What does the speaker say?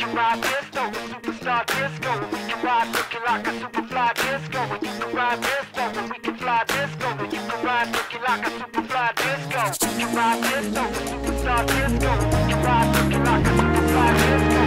can ride disco, a superstar disco. We can ride looking like a superfly disco. And you can ride disco, and we can fly disco. And you can ride looking like a superfly disco. We can ride disco, a superstar disco. We can ride looking like a superfly disco.